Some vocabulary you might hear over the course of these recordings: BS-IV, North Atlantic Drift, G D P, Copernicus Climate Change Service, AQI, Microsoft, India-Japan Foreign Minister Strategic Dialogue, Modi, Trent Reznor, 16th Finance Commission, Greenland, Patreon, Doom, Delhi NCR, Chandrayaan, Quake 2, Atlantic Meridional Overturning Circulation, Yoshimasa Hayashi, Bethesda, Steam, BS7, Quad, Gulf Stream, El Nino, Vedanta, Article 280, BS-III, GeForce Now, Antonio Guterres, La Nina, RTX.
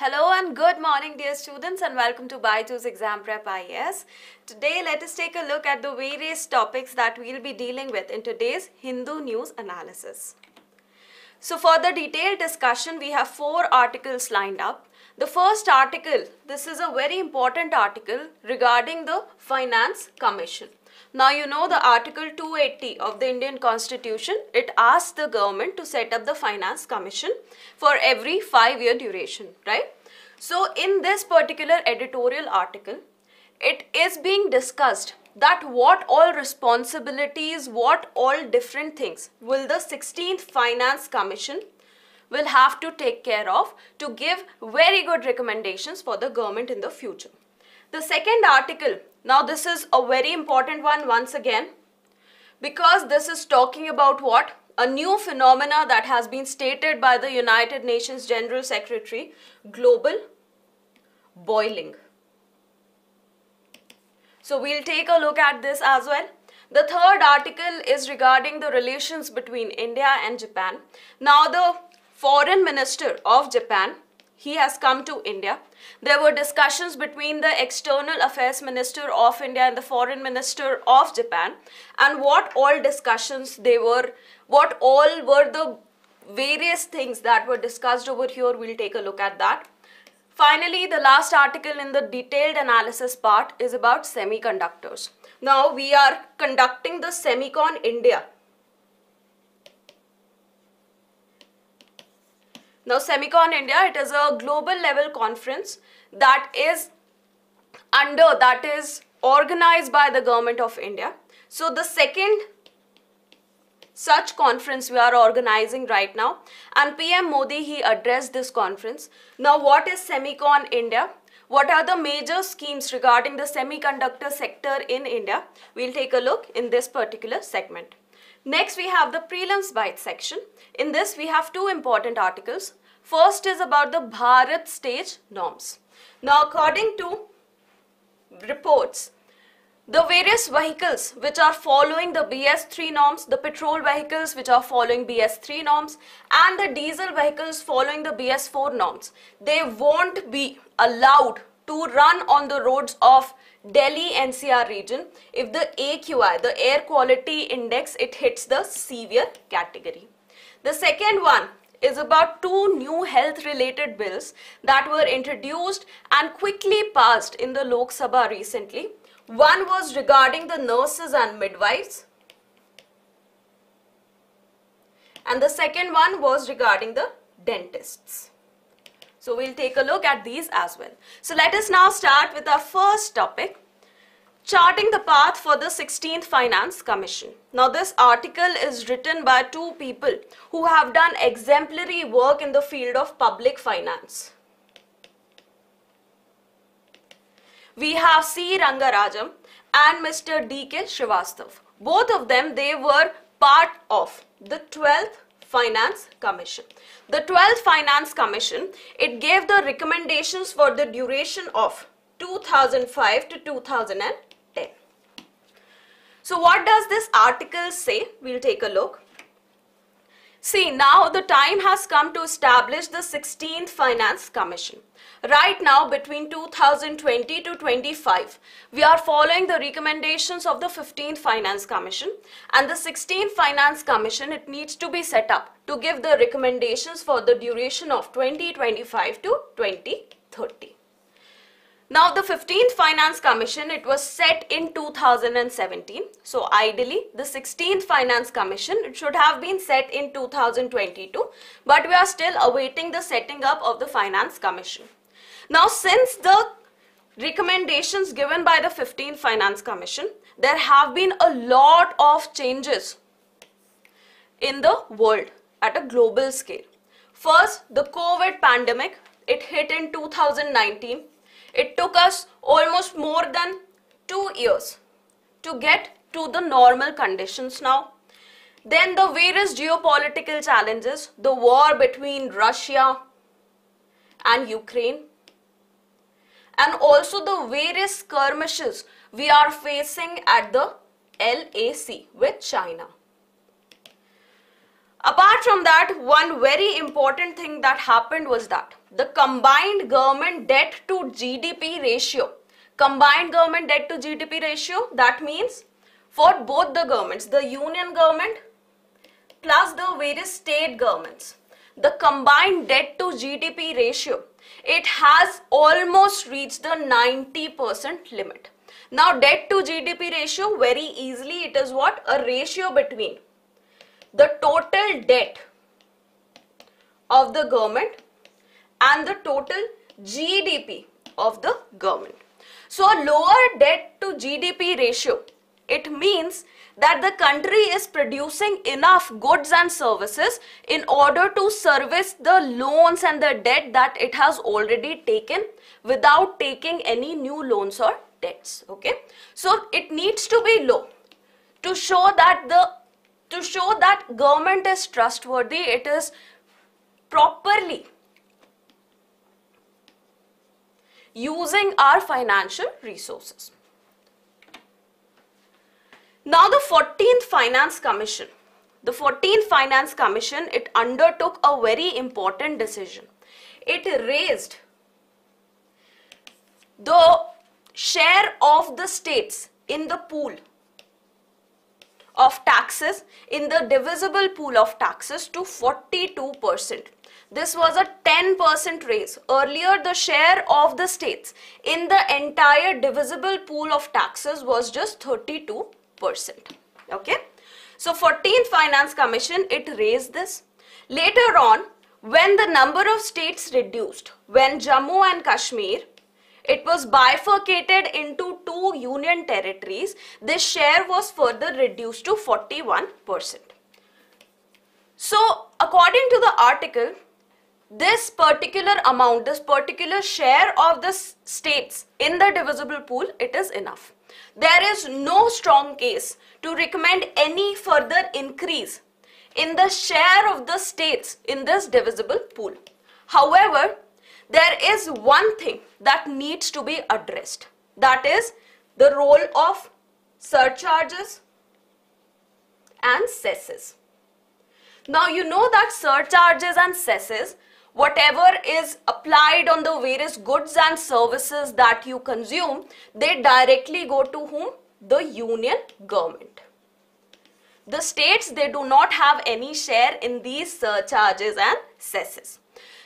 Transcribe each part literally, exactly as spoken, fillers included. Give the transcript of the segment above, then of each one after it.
Hello and good morning dear students, and welcome to Byju's Exam Prep I A S. Today let us take a look at the various topics that we will be dealing with in today's Hindu news analysis. So for the detailed discussion we have four articles lined up. The first article, this is a very important article regarding the Finance Commission. Now you know the Article two eighty of the Indian Constitution, it asks the government to set up the Finance Commission for every five year duration, right? So in this particular editorial article, it is being discussed that what all responsibilities, what all different things will the sixteenth Finance Commission will have to take care of to give very good recommendations for the government in the future. The second article, now this is a very important one once again, because this is talking about what? A new phenomena that has been stated by the United Nations General Secretary, global boiling. So we'll take a look at this as well. The third article is regarding the relations between India and Japan. Now the Foreign Minister of Japan, he has come to India. There were discussions between the External Affairs Minister of India and the Foreign Minister of Japan, and what all discussions they were, what all were the various things that were discussed over here, we'll take a look at that. Finally, the last article in the detailed analysis part is about semiconductors. Now we are conducting the Semicon India. Now Semicon India, it is a global level conference that is under, that is organized by the government of India. So the second such conference we are organizing right now, and P M Modi, he addressed this conference. Now what is Semicon India? What are the major schemes regarding the semiconductor sector in India? We'll take a look in this particular segment. Next, we have the prelims bite section. In this, we have two important articles. First is about the Bharat Stage norms. Now, according to reports, the various vehicles which are following the B S three norms, the petrol vehicles which are following B S three norms, and the diesel vehicles following the B S four norms, they won't be allowed to run on the roads of Delhi N C R region if the A Q I, the air quality index, it hits the severe category. The second one is about two new health related bills that were introduced and quickly passed in the Lok Sabha recently. One was regarding the nurses and midwives, and the second one was regarding the dentists. So we'll take a look at these as well. So let us now start with our first topic, charting the path for the sixteenth Finance Commission. Now this article is written by two people who have done exemplary work in the field of public finance. We have C. Rangarajan and Mister D K. Srivastava. Both of them, they were part of the twelfth Finance Commission. The twelfth Finance Commission, it gave the recommendations for the duration of two thousand five to two thousand ten. So what does this article say? We'll take a look. See, now the time has come to establish the sixteenth Finance Commission. Right now, between two thousand twenty to twenty-five, we are following the recommendations of the fifteenth Finance Commission, and the sixteenth Finance Commission, it needs to be set up to give the recommendations for the duration of twenty twenty-five to twenty thirty. Now the fifteenth Finance Commission, it was set in two thousand seventeen. So ideally the sixteenth Finance Commission, it should have been set in two thousand twenty-two, but we are still awaiting the setting up of the Finance Commission. Now since the recommendations given by the fifteenth Finance Commission, there have been a lot of changes in the world at a global scale. First, the COVID pandemic, it hit in two thousand nineteen. It took us almost more than two years to get to the normal conditions now. Then the various geopolitical challenges, the war between Russia and Ukraine, and also the various skirmishes we are facing at the L A C with China. Apart from that, one very important thing that happened was that the combined government debt to G D P ratio. Combined government debt to G D P ratio, that means for both the governments, the union government plus the various state governments, the combined debt to G D P ratio, it has almost reached the ninety percent limit. Now debt to G D P ratio, very easily it is what? A ratio between the total debt of the government and the total G D P of the government. So a lower debt to G D P ratio, it means that the country is producing enough goods and services in order to service the loans and the debt that it has already taken without taking any new loans or debts. Okay, so it needs to be low to show that the to show that government is trustworthy, it is properly using our financial resources. Now the fourteenth Finance Commission, the fourteenth Finance Commission, it undertook a very important decision. It raised the share of the states in the pool of taxes, in the divisible pool of taxes to forty-two percent. This was a ten percent raise. Earlier the share of the states in the entire divisible pool of taxes was just thirty-two percent. Okay, so fourteenth Finance Commission, it raised this. Later on, when the number of states reduced, when Jammu and Kashmir, it was bifurcated into two union territories, this share was further reduced to forty-one percent. So according to the article, this particular amount, this particular share of the states in the divisible pool, it is enough. There is no strong case to recommend any further increase in the share of the states in this divisible pool. However, there is one thing that needs to be addressed, that is the role of surcharges and cesses. Now you know that surcharges and cesses, whatever is applied on the various goods and services that you consume, they directly go to whom? The union government. The states, they do not have any share in these surcharges and cesses.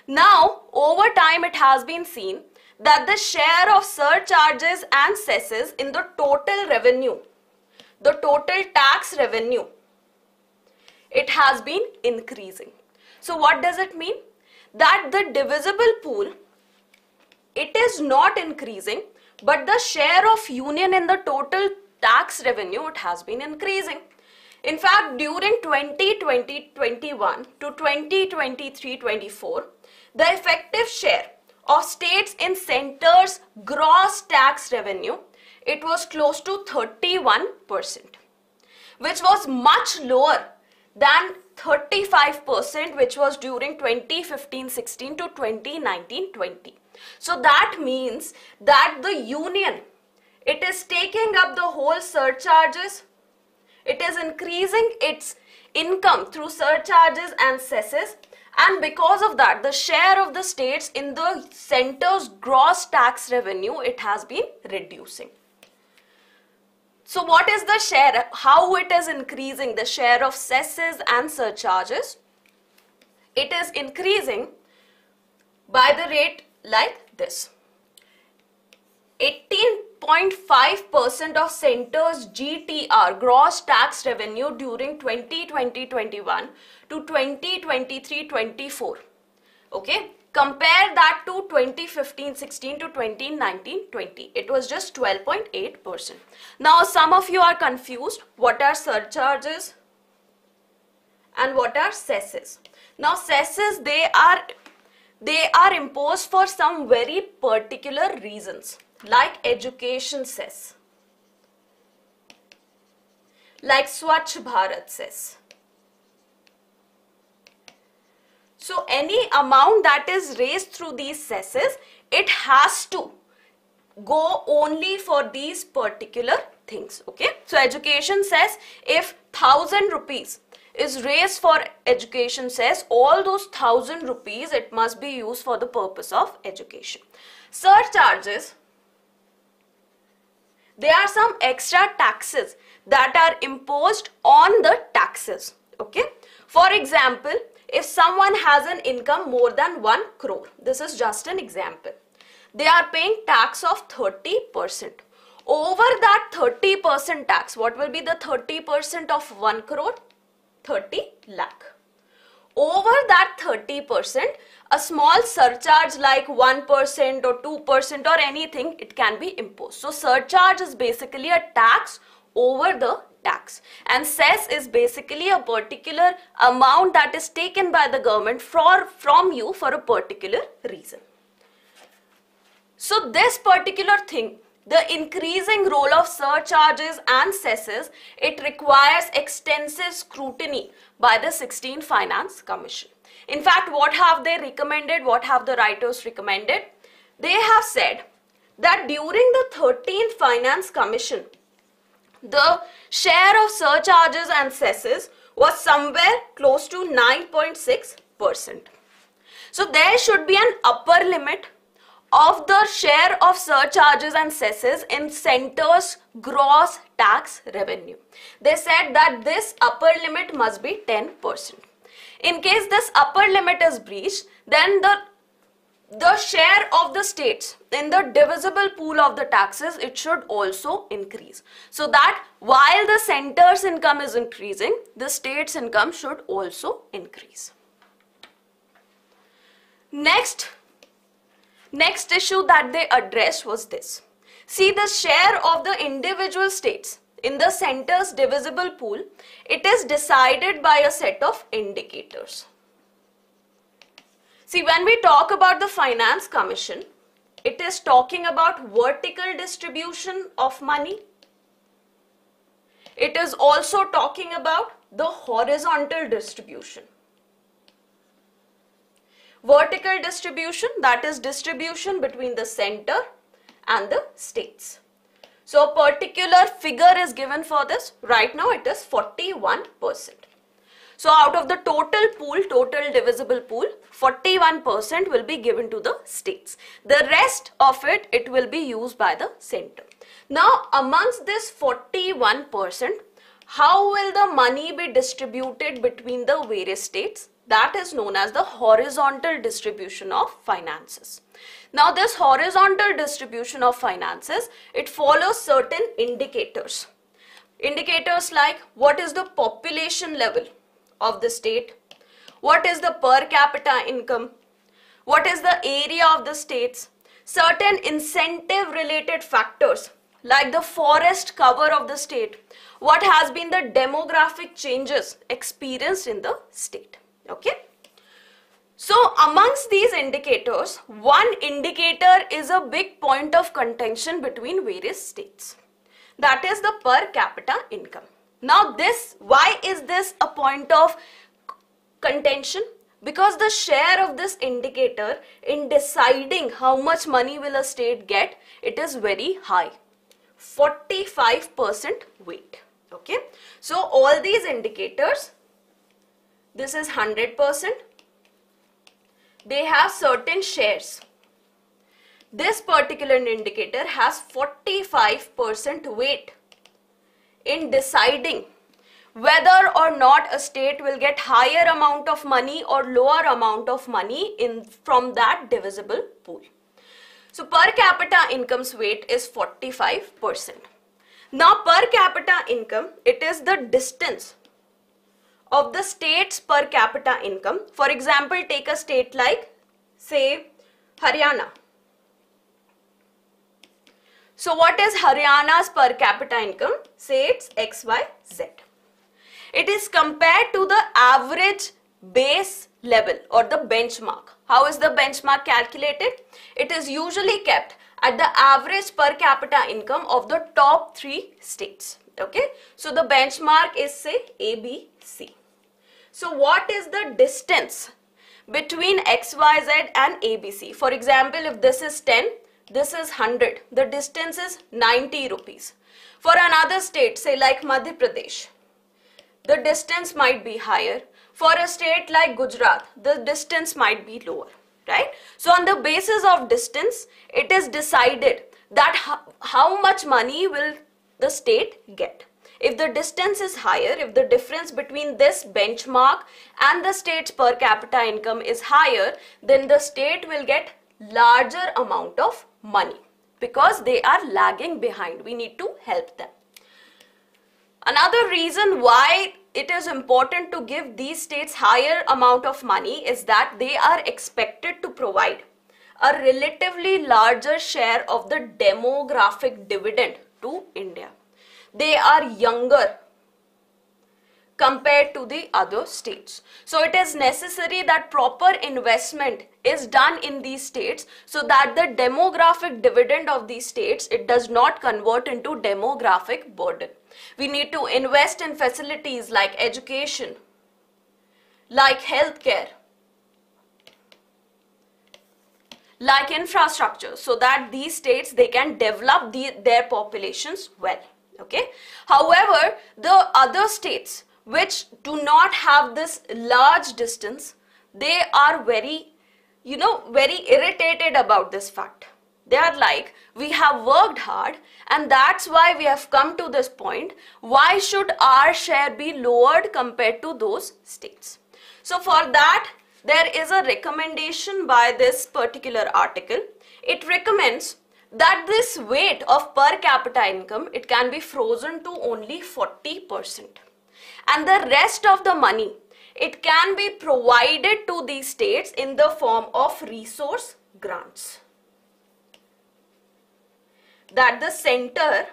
Now, over time it has been seen that the share of surcharges and cesses in the total revenue, the total tax revenue, it has been increasing. So what does it mean? That the divisible pool, it is not increasing, but the share of union in the total tax revenue, it has been increasing. In fact, during twenty twenty twenty-one to twenty twenty-three twenty-four, the effective share of states in center's gross tax revenue, it was close to thirty-one percent, which was much lower than thirty-five percent which was during twenty fifteen sixteen to twenty nineteen twenty. So that means that the union, it is taking up the whole surcharges, it is increasing its income through surcharges and cesses, and because of that the share of the states in the center's gross tax revenue, it has been reducing. So what is the share, how it is increasing, the share of cesses and surcharges? It is increasing by the rate like this. eighteen point five percent of center's G T R, gross tax revenue, during twenty twenty twenty-one to twenty twenty-three twenty-four. Okay, compare that to twenty fifteen sixteen to twenty nineteen twenty. It was just twelve point eight percent. Now some of you are confused, what are surcharges and what are cesses? Now cesses, they are they are imposed for some very particular reasons, like education cess, like Swachh Bharat cess. So any amount that is raised through these cesses, it has to go only for these particular things. Okay, so education cess, if thousand rupees is raised for education says all those thousand rupees it must be used for the purpose of education. Surcharges, there are some extra taxes that are imposed on the taxes. Okay, for example, if someone has an income more than one crore, this is just an example, they are paying tax of thirty percent. Over that thirty percent tax, what will be the thirty percent of one crore? thirty lakh. Over that thirty percent, a small surcharge like one percent or two percent or anything, it can be imposed. So surcharge is basically a tax over the tax, and cess is basically a particular amount that is taken by the government for, from you for a particular reason. So this particular thing, the increasing role of surcharges and cesses, it requires extensive scrutiny by the sixteenth Finance Commission. In fact, what have they recommended? What have the writers recommended? They have said that during the thirteenth Finance Commission, the share of surcharges and cesses was somewhere close to nine point six percent. So there should be an upper limit of the share of surcharges and cesses in center's gross tax revenue. They said that this upper limit must be ten percent. In case this upper limit is breached, then the, the share of the states in the divisible pool of the taxes, it should also increase. So that while the center's income is increasing, the state's income should also increase. Next, Next issue that they addressed was this. See, the share of the individual states in the center's divisible pool, it is decided by a set of indicators. See, when we talk about the Finance Commission, it is talking about vertical distribution of money. It is also talking about the horizontal distribution. Vertical distribution, that is distribution between the center and the states. So a particular figure is given for this. Right now it is forty-one percent. So out of the total pool, total divisible pool, forty-one percent will be given to the states. The rest of it, it will be used by the center. Now amongst this forty-one percent, how will the money be distributed between the various states? That is known as the horizontal distribution of finances. Now this horizontal distribution of finances, it follows certain indicators. Indicators like what is the population level of the state, what is the per capita income, what is the area of the states, certain incentive related factors like the forest cover of the state, what has been the demographic changes experienced in the state. Okay, so amongst these indicators, one indicator is a big point of contention between various states, that is the per capita income. Now this, why is this a point of contention? Because the share of this indicator in deciding how much money will a state get, it is very high, forty-five percent weight. Okay, so all these indicators, this is one hundred percent, they have certain shares. This particular indicator has forty-five percent weight in deciding whether or not a state will get higher amount of money or lower amount of money in from that divisible pool. So per capita income's weight is forty-five percent. Now per capita income, it is the distance of the state's per capita income. For example, take a state like, say, Haryana. So what is Haryana's per capita income? Say it's X Y Z. It is compared to the average base level or the benchmark. How is the benchmark calculated? It is usually kept at the average per capita income of the top three states. Okay, so the benchmark is, say, A B C. So what is the distance between X Y Z and A B C? For example, if this is ten, this is one hundred, the distance is ninety rupees. For another state, say like Madhya Pradesh, the distance might be higher. For a state like Gujarat, the distance might be lower, right? So on the basis of distance, it is decided that how, how much money will the state get. If the distance is higher, if the difference between this benchmark and the state's per capita income is higher, then the state will get larger amount of money because they are lagging behind. We need to help them. Another reason why it is important to give these states higher amount of money is that they are expected to provide a relatively larger share of the demographic dividend to India. They are younger compared to the other states. So it is necessary that proper investment is done in these states so that the demographic dividend of these states, it does not convert into demographic burden. We need to invest in facilities like education, like healthcare, like infrastructure, so that these states, they can develop the, their populations well. Okay. However, the other states which do not have this large distance, they are very, you know, very irritated about this fact. They are like, we have worked hard and that's why we have come to this point. Why should our share be lowered compared to those states? So for that, there is a recommendation by this particular article. It recommends that this weight of per capita income, it can be frozen to only forty percent. And the rest of the money, it can be provided to these states in the form of resource grants that the center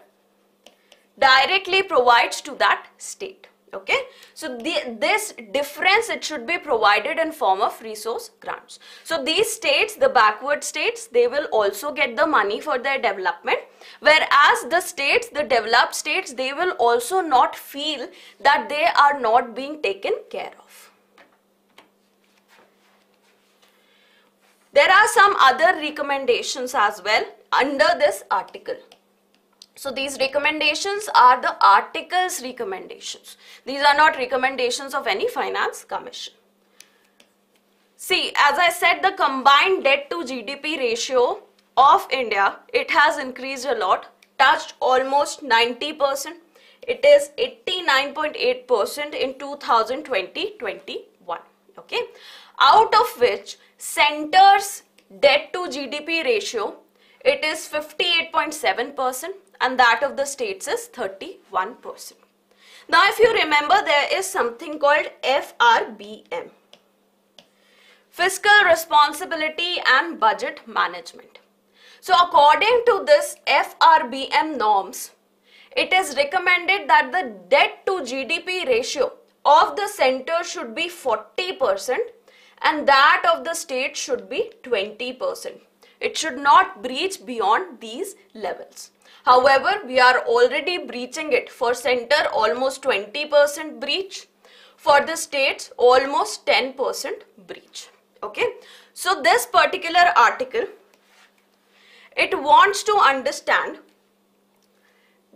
directly provides to that state. Okay, so the, this difference, it should be provided in form of resource grants. So these states, the backward states, they will also get the money for their development, whereas the states, the developed states, they will also not feel that they are not being taken care of. There are some other recommendations as well under this article. So these recommendations are the article's recommendations. These are not recommendations of any finance commission. See, as I said, the combined debt to G D P ratio of India, it has increased a lot, touched almost ninety percent. It is eighty-nine point eight percent in two thousand twenty to twenty-one, okay? Out of which center's debt to G D P ratio, it is fifty-eight point seven percent. And that of the states is thirty-one percent. Now, if you remember, there is something called F R B M, Fiscal Responsibility and Budget Management. So according to this F R B M norms, it is recommended that the debt to G D P ratio of the center should be forty percent and that of the state should be twenty percent. It should not breach beyond these levels. However, we are already breaching it. For center, almost twenty percent breach. For the states, almost ten percent breach. Okay. So this particular article, it wants to understand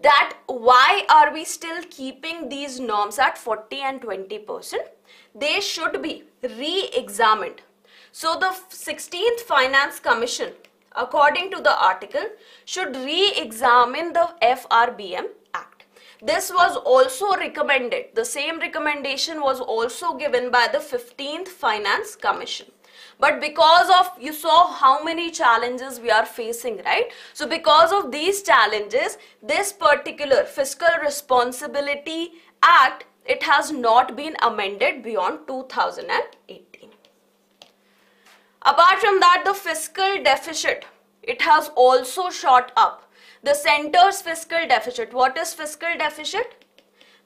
that why are we still keeping these norms at forty and twenty percent? They should be re-examined. So the sixteenth Finance Commission, according to the article, should re-examine the F R B M Act. This was also recommended. The same recommendation was also given by the fifteenth Finance Commission. But because of, you saw how many challenges we are facing, right? So because of these challenges, this particular Fiscal Responsibility Act, it has not been amended beyond two thousand eighteen. Apart from that, the fiscal deficit, it has also shot up. The center's fiscal deficit, what is fiscal deficit?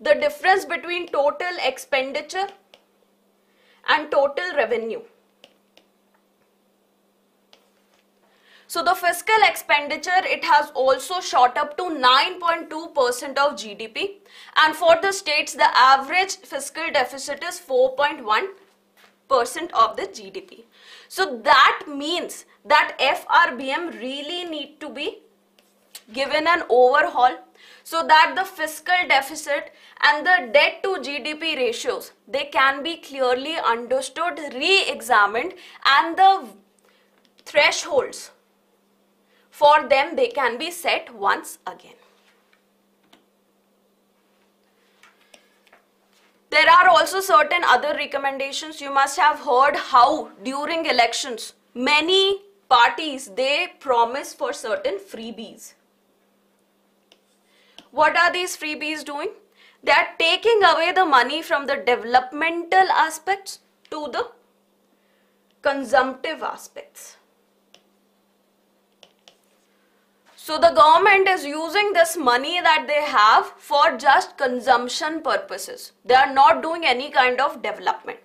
The difference between total expenditure and total revenue. So the fiscal expenditure, it has also shot up to nine point two percent of G D P, and for the states, the average fiscal deficit is four point one percent of the G D P. So that means that F R B M really need to be given an overhaul so that the fiscal deficit and the debt to G D P ratios, they can be clearly understood, re-examined, and the thresholds for them, they can be set once again. There are also certain other recommendations. You must have heard how during elections, many parties, they promise for certain freebies. What are these freebies doing? They are taking away the money from the developmental aspects to the consumptive aspects. So the government is using this money that they have for just consumption purposes. They are not doing any kind of development.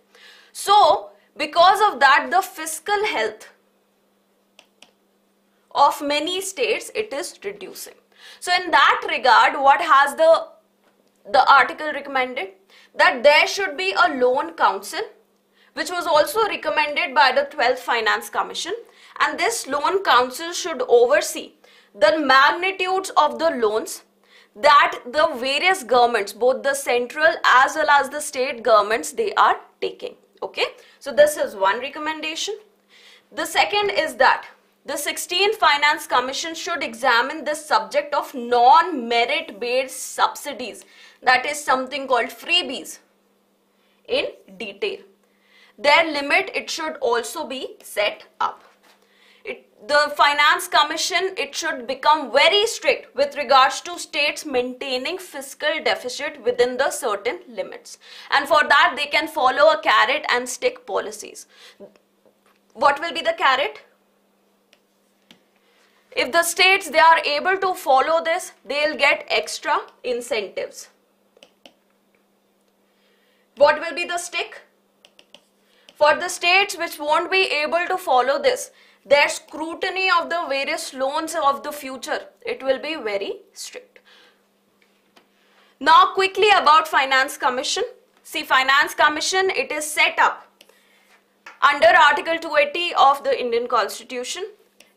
So because of that, the fiscal health of many states, it is reducing. So in that regard, what has the, the article recommended? That there should be a loan council, which was also recommended by the twelfth Finance Commission. And this loan council should oversee the magnitudes of the loans that the various governments, both the central as well as the state governments, they are taking. Okay, so this is one recommendation. The second is that the sixteenth Finance Commission should examine the subject of non-merit based subsidies, that is something called freebies, in detail. Their limit, it should also be set up. It, the Finance Commission, it should become very strict with regards to states maintaining fiscal deficit within the certain limits. And for that, they can follow a carrot and stick policies. What will be the carrot? If the states, they are able to follow this, they'll get extra incentives. What will be the stick? For the states which won't be able to follow this, their scrutiny of the various loans of the future, it will be very strict. Now quickly about Finance Commission. See, Finance Commission, it is set up under Article two eighty of the Indian Constitution.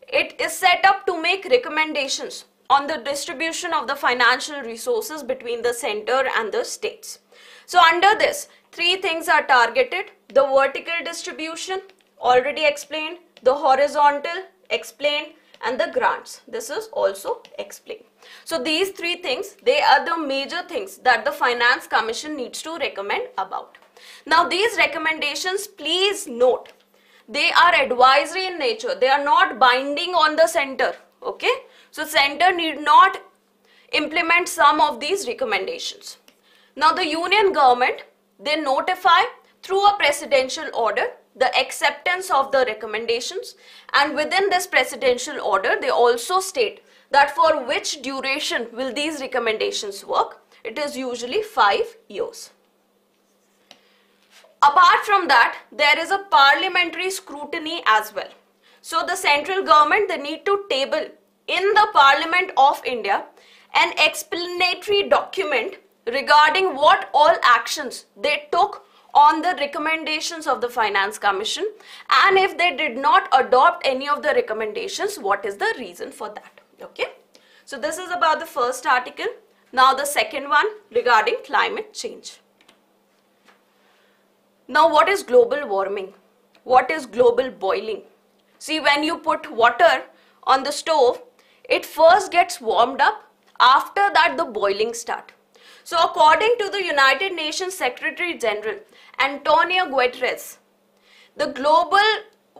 It is set up to make recommendations on the distribution of the financial resources between the center and the states. So under this, three things are targeted. The vertical distribution, already explained. The horizontal, explained, and the grants, this is also explained. So these three things, they are the major things that the Finance Commission needs to recommend about. Now these recommendations, please note, they are advisory in nature. They are not binding on the center. Okay, so center need not implement some of these recommendations. Now the union government, they notify through a presidential order the acceptance of the recommendations, and within this presidential order they also state that for which duration will these recommendations work. It is usually five years. Apart from that, there is a parliamentary scrutiny as well. So the central government, they need to table in the Parliament of India an explanatory document regarding what all actions they took on the recommendations of the Finance Commission, and if they did not adopt any of the recommendations, what is the reason for that. Okay, so this is about the first article. Now the second one, regarding climate change. Now what is global warming? What is global boiling? See, when you put water on the stove, it first gets warmed up, after that the boiling starts. So according to the United Nations Secretary General Antonio Guterres, the global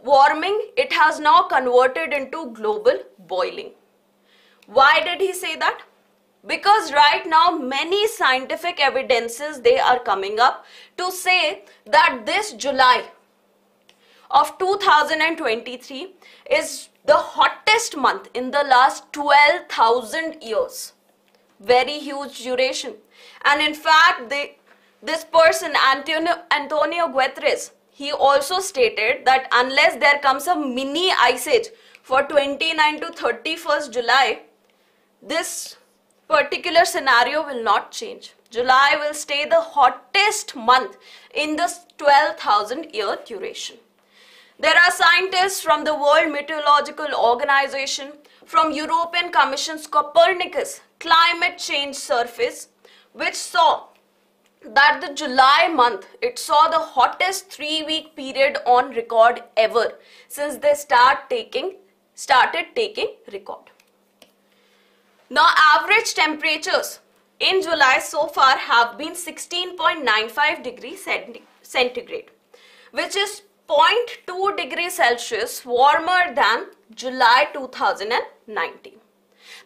warming, it has now converted into global boiling. Why did he say that? Because right now many scientific evidences, they are coming up to say that this July of two thousand twenty-three is the hottest month in the last twelve thousand years. Very huge duration. And in fact, they, this person, Antonio, Antonio Guterres, he also stated that unless there comes a mini ice age for twenty-ninth to thirty-first July, this particular scenario will not change. July will stay the hottest month in this twelve thousand year duration. There are scientists from the World Meteorological Organization, from European Commission's Copernicus Climate Change Service, which saw that the July month, it saw the hottest three-week period on record ever since they start taking, started taking record. Now, average temperatures in July so far have been sixteen point nine five degrees centigrade, which is zero point two degrees Celsius warmer than July two thousand nineteen.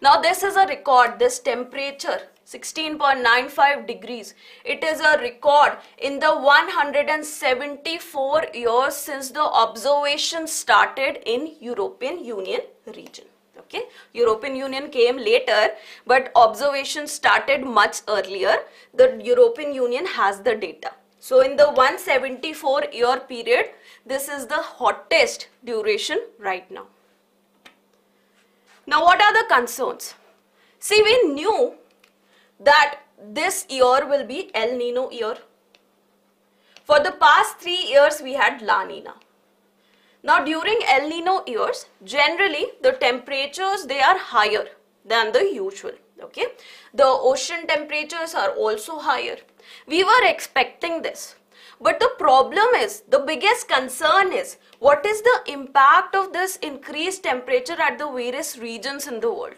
Now, this is a record, this temperature sixteen point nine five degrees. It is a record in the one hundred seventy-four years since the observation started in European Union region. Okay, European Union came later, but observation started much earlier. The European Union has the data. So in the one hundred seventy-four year period, this is the hottest duration right now. Now, what are the concerns? See, we knew that this year will be El Nino year. For the past three years, we had La Nina. Now, during El Nino years, generally the temperatures, they are higher than the usual. Okay, the ocean temperatures are also higher. We were expecting this, but the problem is, the biggest concern is, what is the impact of this increased temperature at the various regions in the world?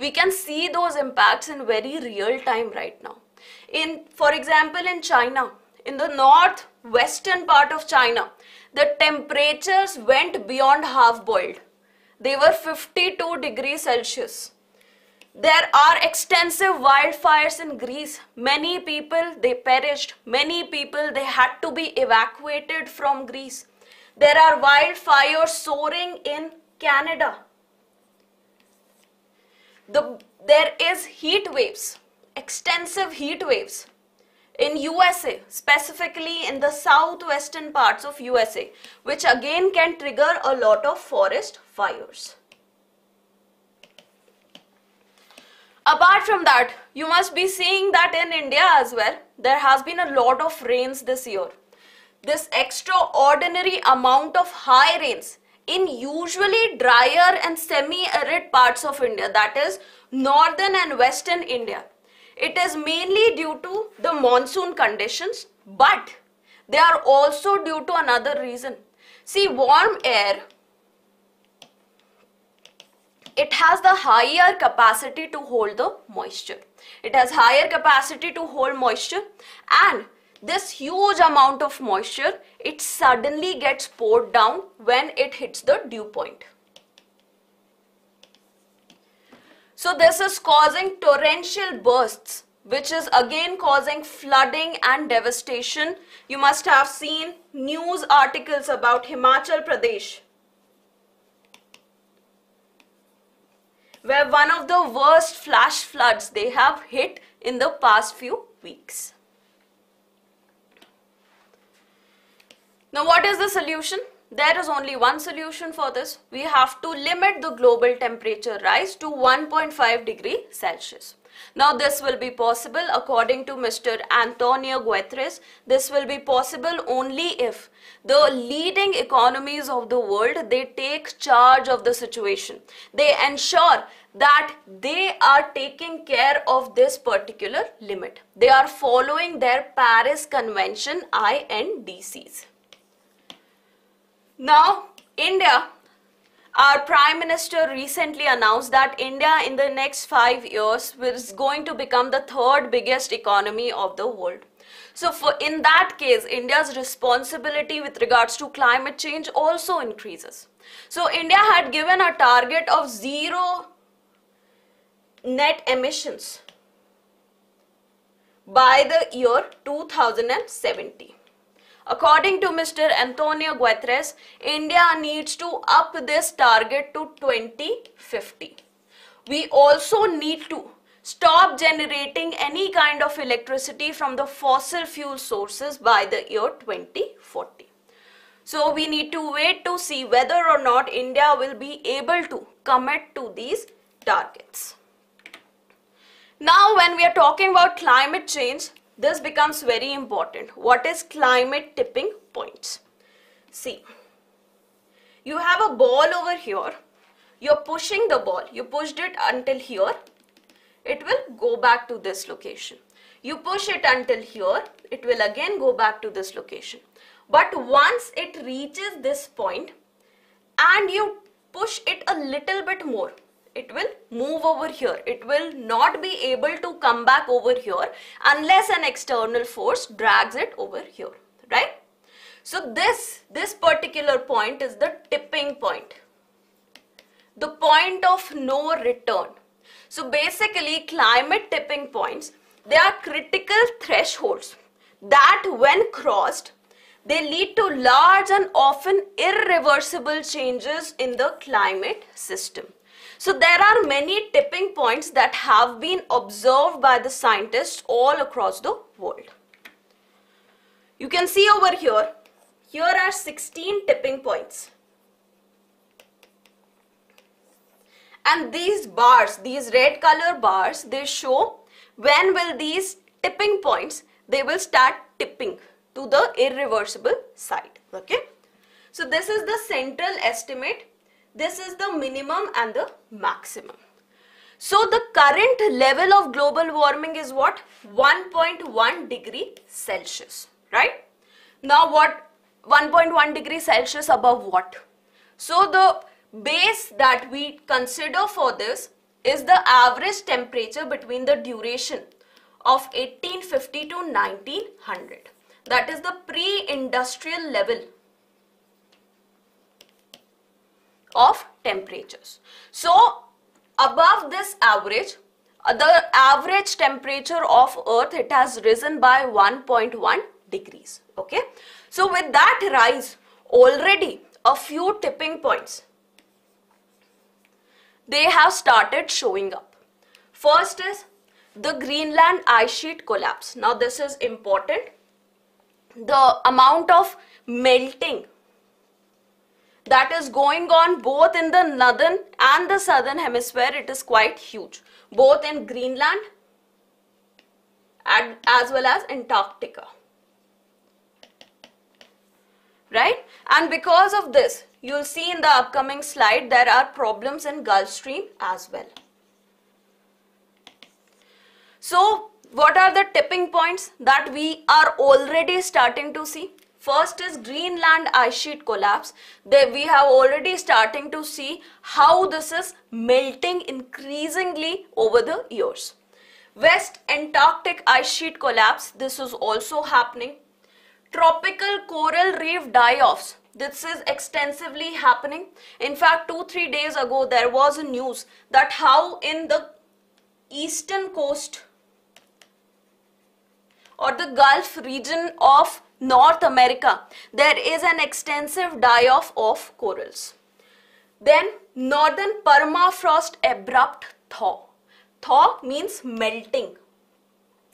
We can see those impacts in very real time right now. In, for example, in China, in the northwestern part of China, the temperatures went beyond half boiled. They were fifty-two degrees Celsius. There are extensive wildfires in Greece. Many people, they perished. Many people, they had to be evacuated from Greece. There are wildfires soaring in Canada. The, there is heat waves, extensive heat waves in U S A, specifically in the southwestern parts of U S A, which again can trigger a lot of forest fires. Apart from that, you must be seeing that in India as well, there has been a lot of rains this year. This extraordinary amount of high rains in usually drier and semi-arid parts of India, that is northern and western India. It is mainly due to the monsoon conditions, but they are also due to another reason. See, warm air, it has the higher capacity to hold the moisture. It has higher capacity to hold moisture, and this huge amount of moisture, it suddenly gets poured down when it hits the dew point. So this is causing torrential bursts, which is again causing flooding and devastation. You must have seen news articles about Himachal Pradesh, where one of the worst flash floods they have hit in the past few weeks. Now, what is the solution? There is only one solution for this. We have to limit the global temperature rise to one point five degrees Celsius. Now, this will be possible according to Mister Antonio Guterres. This will be possible only if the leading economies of the world, they take charge of the situation. They ensure that they are taking care of this particular limit. They are following their Paris Convention I N D Cs. Now, India, our Prime Minister recently announced that India in the next five years is going to become the third biggest economy of the world. So for in that case, India's responsibility with regards to climate change also increases. So India had given a target of zero net emissions by the year two thousand seventy. According to Mister Antonio Guterres, India needs to up this target to twenty fifty. We also need to stop generating any kind of electricity from the fossil fuel sources by the year twenty forty. So we need to wait to see whether or not India will be able to commit to these targets. Now, when we are talking about climate change, this becomes very important. What is climate tipping points? See, you have a ball over here, you're pushing the ball, you pushed it until here, it will go back to this location. You push it until here, it will again go back to this location. But once it reaches this point and you push it a little bit more, it will move over here. It will not be able to come back over here unless an external force drags it over here, right? So this, this particular point is the tipping point, the point of no return. So basically climate tipping points, they are critical thresholds that when crossed, they lead to large and often irreversible changes in the climate system. So there are many tipping points that have been observed by the scientists all across the world. You can see over here, here are sixteen tipping points. And these bars, these red color bars, they show when will these tipping points, they will start tipping to the irreversible side. Okay. So this is the central estimate. This is the minimum and the maximum. So the current level of global warming is what? one point one degree Celsius, right? Now what? one point one degree Celsius above what? So the base that we consider for this is the average temperature between the duration of eighteen fifty to nineteen hundred. That is the pre-industrial level of temperatures. So above this average, the average temperature of Earth, it has risen by one point one degrees. Okay. So with that rise, already a few tipping points, they have started showing up. First is the Greenland ice sheet collapse. Now this is important. The amount of melting that is going on both in the northern and the southern hemisphere, it is quite huge, both in Greenland and as well as Antarctica, right? And because of this, you'll see in the upcoming slide, there are problems in Gulf Stream as well. So what are the tipping points that we are already starting to see? First is Greenland ice sheet collapse. There we have already starting to see how this is melting increasingly over the years. West Antarctic ice sheet collapse, this is also happening. Tropical coral reef die-offs, this is extensively happening. In fact, two, three days ago, there was a news that how in the eastern coast or the Gulf region of North America, there is an extensive die-off of corals. Then northern permafrost abrupt thaw. Thaw means melting.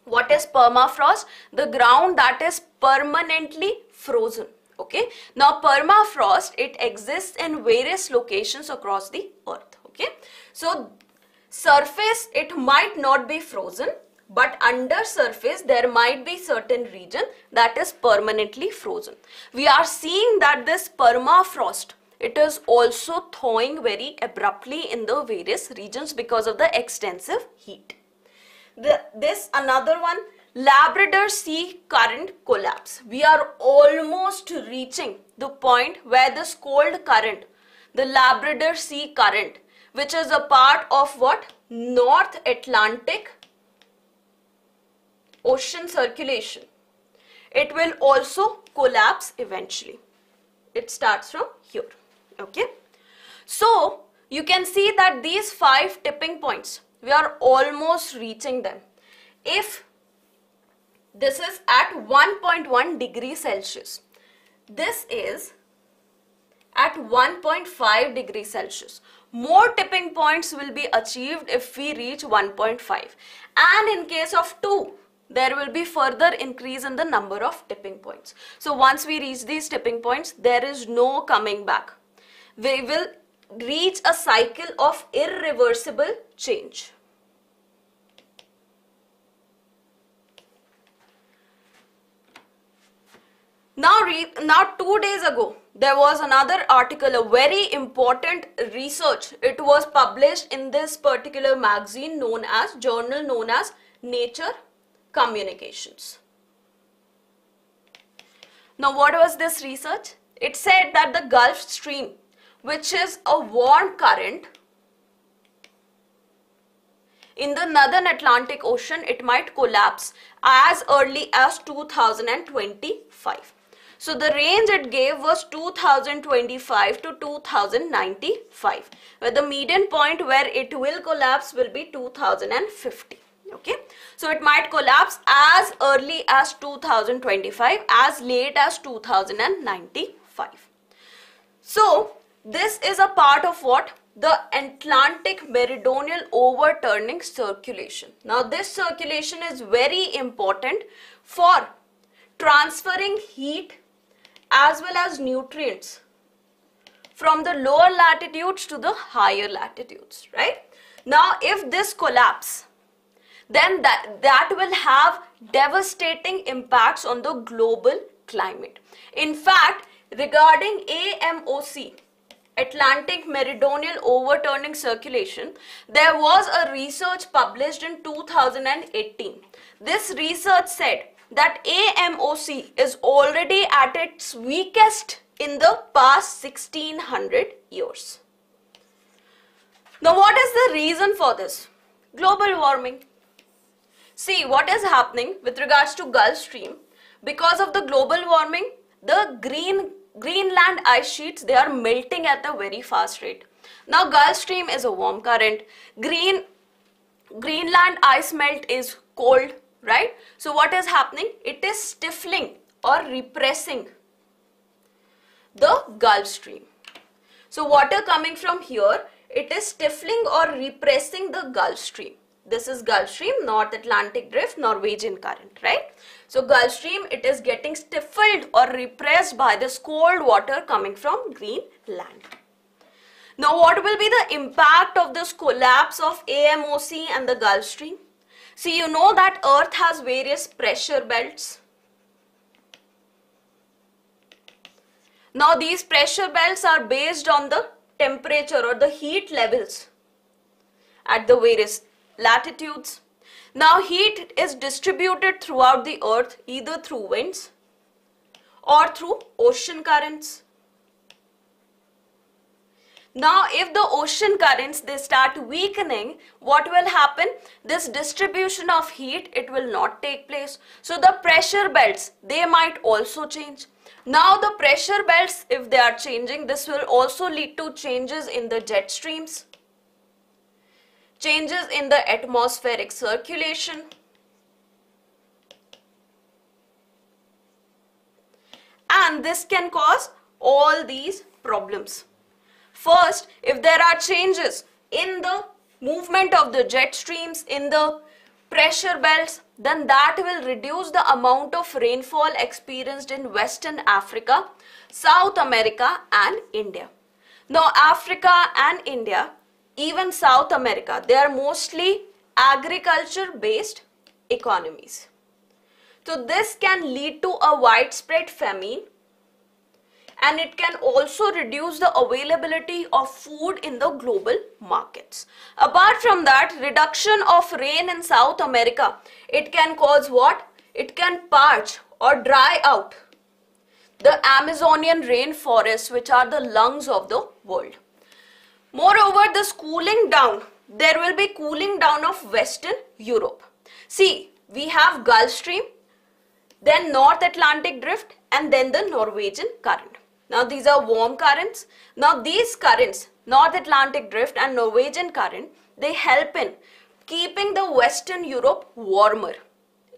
What is permafrost? The ground that is permanently frozen. Okay. Now permafrost, it exists in various locations across the earth. Okay. So surface, it might not be frozen, but under surface there might be certain region that is permanently frozen. We are seeing that this permafrost, it is also thawing very abruptly in the various regions because of the extensive heat. The, this another one, Labrador Sea Current collapse. We are almost reaching the point where this cold current, the Labrador Sea Current, which is a part of what? North Atlantic Ocean circulation, it will also collapse eventually. It starts from here. Okay. So you can see that these five tipping points, we are almost reaching them. If this is at one point one degree Celsius, this is at one point five degree Celsius. More tipping points will be achieved if we reach one point five, and in case of two, there will be further increase in the number of tipping points. So once we reach these tipping points, there is no coming back. We will reach a cycle of irreversible change. Now, re now two days ago, there was another article, a very important research. It was published in this particular magazine known as, journal known as Nature Communications. Now what was this research? It said that the Gulf Stream, which is a warm current in the northern Atlantic Ocean, it might collapse as early as two thousand twenty-five. So the range it gave was two thousand twenty-five to two thousand ninety-five, where the median point where it will collapse will be two thousand fifty. Okay, so it might collapse as early as two thousand twenty-five, as late as two thousand ninety-five. So this is a part of what? The Atlantic Meridional Overturning Circulation. Now this circulation is very important for transferring heat as well as nutrients from the lower latitudes to the higher latitudes, right? Now if this collapse, then that, that will have devastating impacts on the global climate. In fact, regarding A M O C, Atlantic Meridional Overturning Circulation, there was a research published in two thousand eighteen. This research said that A M O C is already at its weakest in the past sixteen hundred years. Now what is the reason for this? Global warming. See what is happening with regards to Gulf Stream. Because of the global warming, the green Greenland ice sheets, they are melting at a very fast rate. Now Gulf Stream is a warm current. Green, Greenland ice melt is cold, right? So what is happening? It is stifling or repressing the Gulf Stream. So water coming from here, it is stifling or repressing the Gulf Stream. This is Gulf Stream, North Atlantic Drift, Norwegian Current, right? So Gulf Stream, it is getting stifled or repressed by this cold water coming from Greenland. Now what will be the impact of this collapse of A M O C and the Gulf Stream? See, you know that Earth has various pressure belts. Now these pressure belts are based on the temperature or the heat levels at the various latitudes. Now heat is distributed throughout the earth either through winds or through ocean currents. Now if the ocean currents, they start weakening, what will happen? This distribution of heat, it will not take place. So the pressure belts, they might also change. Now the pressure belts, if they are changing, this will also lead to changes in the jet streams, changes in the atmospheric circulation, and this can cause all these problems. First, if there are changes in the movement of the jet streams, in the pressure belts, then that will reduce the amount of rainfall experienced in Western Africa, South America and India. Now Africa and India, even South America, they are mostly agriculture based economies. So this can lead to a widespread famine, and it can also reduce the availability of food in the global markets. Apart from that, reduction of rain in South America, it can cause what? It can parch or dry out the Amazonian rainforests, which are the lungs of the world. Moreover, this cooling down, there will be cooling down of Western Europe. See, we have Gulf Stream, then North Atlantic Drift, and then the Norwegian Current. Now these are warm currents. Now these currents, North Atlantic Drift and Norwegian Current, they help in keeping the Western Europe warmer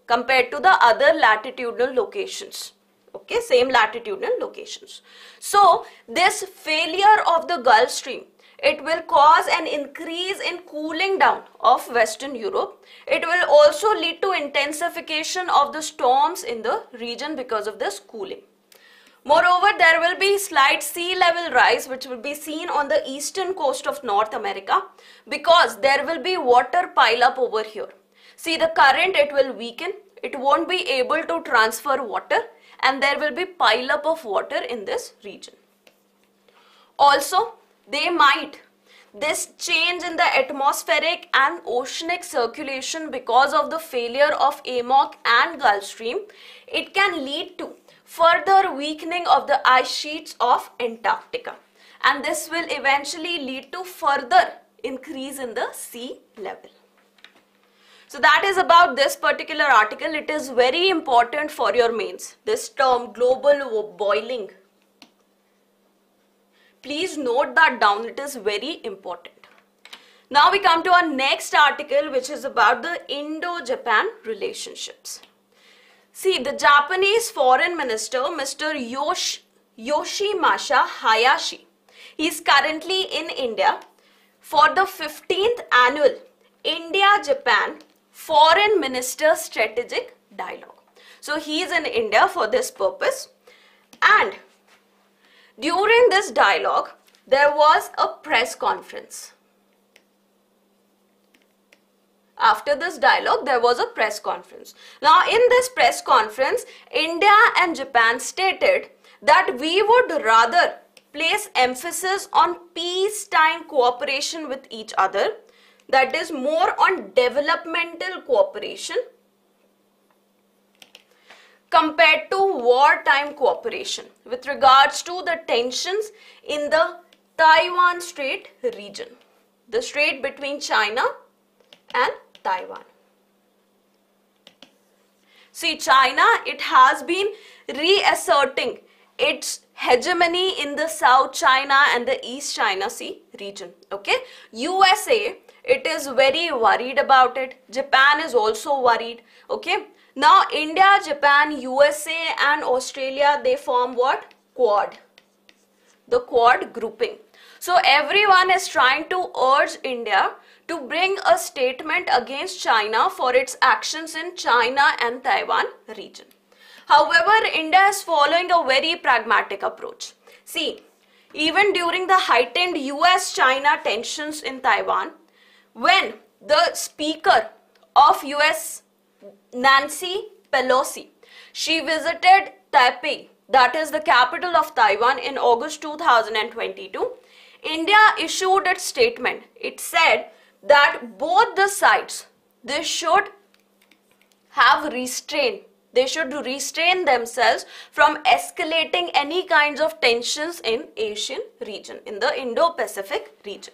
compared to the other latitudinal locations. Okay, same latitudinal locations. So this failure of the Gulf Stream, it will cause an increase in cooling down of Western Europe. It will also lead to intensification of the storms in the region because of this cooling. Moreover, there will be slight sea level rise, which will be seen on the eastern coast of North America, because there will be water pile up over here. See, the current, it will weaken. It won't be able to transfer water, and there will be pile up of water in this region. Also, they might. This change in the atmospheric and oceanic circulation because of the failure of A M O C and Gulf Stream, it can lead to further weakening of the ice sheets of Antarctica. And this will eventually lead to further increase in the sea level. So that is about this particular article. It is very important for your mains. This term global boiling. Please note that down. It is very important. Now we come to our next article, which is about the Indo-Japan relationships. See, the Japanese Foreign Minister, Mister Yosh, Yoshimasa Hayashi, he is currently in India for the fifteenth annual India-Japan Foreign Minister Strategic Dialogue. So he is in India for this purpose, and during this dialogue, there was a press conference. After this dialogue, there was a press conference. Now, in this press conference, India and Japan stated that we would rather place emphasis on peacetime cooperation with each other, that is more on developmental cooperation compared to wartime cooperation with regards to the tensions in the Taiwan Strait region, the strait between China and Taiwan. See, China, it has been reasserting its hegemony in the South China and the East China Sea region, okay? U S A, it is very worried about it. Japan is also worried, okay? Now, India, Japan, U S A and Australia, they form what? Quad. The Quad grouping. So, everyone is trying to urge India to bring a statement against China for its actions in China and Taiwan region. However, India is following a very pragmatic approach. See, even during the heightened U S China tensions in Taiwan, when the speaker of U S Nancy Pelosi, she visited Taipei, that is the capital of Taiwan, in August two thousand twenty-two. India issued its statement. It said that both the sides, they should have restraint. They should restrain themselves from escalating any kinds of tensions in Asian region, in the Indo-Pacific region.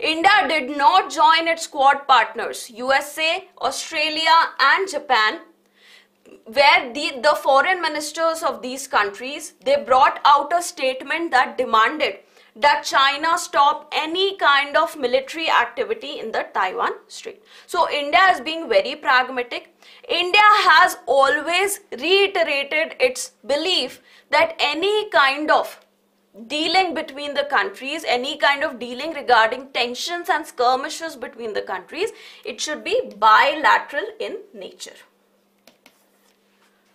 India did not join its Quad partners, U S A, Australia and Japan, where the, the foreign ministers of these countries, they brought out a statement that demanded that China stop any kind of military activity in the Taiwan Strait. So India is being very pragmatic. India has always reiterated its belief that any kind of dealing between the countries, any kind of dealing regarding tensions and skirmishes between the countries, it should be bilateral in nature.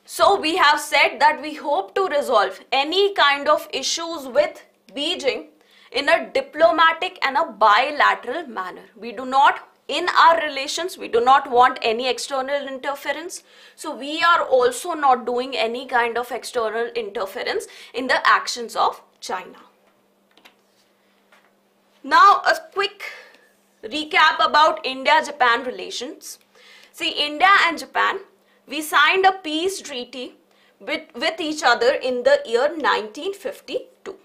So we have said that we hope to resolve any kind of issues with Beijing in a diplomatic and a bilateral manner. We do not, in our relations, we do not want any external interference. So we are also not doing any kind of external interference in the actions of China. Now a quick recap about India-Japan relations. See, India and Japan, we signed a peace treaty with, with each other in the year nineteen fifty-two.